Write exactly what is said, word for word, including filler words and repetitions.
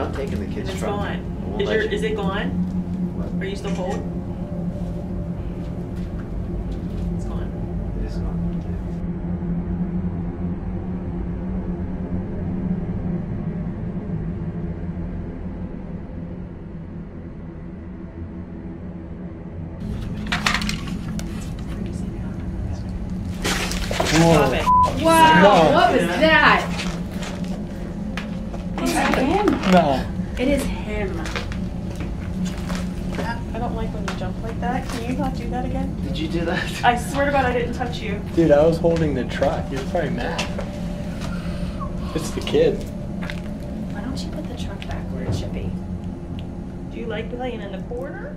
not taking the kid's truck. And it's gone. Is, your, you. is it gone? What? Are you still cold? It's gone. It is gone. Stop it. Wow, no. What was that? Is that him? No. It is him. I don't like when you jump like that. Can you not do that again? Did you do that? I swear to God I didn't touch you. Dude, I was holding the truck. You're probably mad. It's the kid. Why don't you put the truck back where it should be? Do you like playing in the corner?